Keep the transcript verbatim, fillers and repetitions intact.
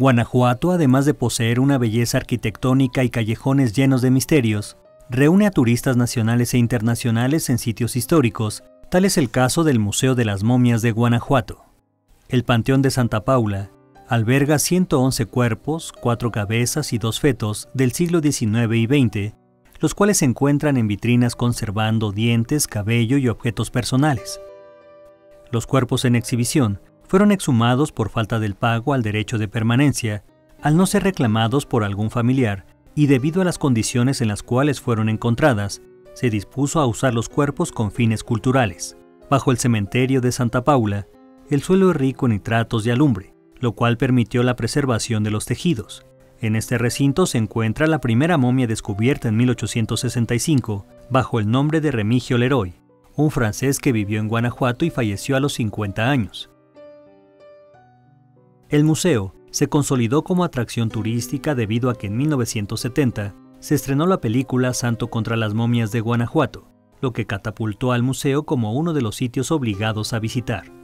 Guanajuato, además de poseer una belleza arquitectónica y callejones llenos de misterios, reúne a turistas nacionales e internacionales en sitios históricos, tal es el caso del Museo de las Momias de Guanajuato. El Panteón de Santa Paula alberga ciento once cuerpos, cuatro cabezas y dos fetos del siglo diecinueve y veinte, los cuales se encuentran en vitrinas conservando dientes, cabello y objetos personales. Los cuerpos en exhibición fueron exhumados por falta del pago al derecho de permanencia, al no ser reclamados por algún familiar, y debido a las condiciones en las cuales fueron encontradas, se dispuso a usar los cuerpos con fines culturales. Bajo el cementerio de Santa Paula, el suelo es rico en nitratos de alumbre, lo cual permitió la preservación de los tejidos. En este recinto se encuentra la primera momia descubierta en mil ochocientos sesenta y cinco, bajo el nombre de Remigio Leroy, un francés que vivió en Guanajuato y falleció a los cincuenta años. El museo se consolidó como atracción turística debido a que en mil novecientos setenta se estrenó la película Santo contra las momias de Guanajuato, lo que catapultó al museo como uno de los sitios obligados a visitar.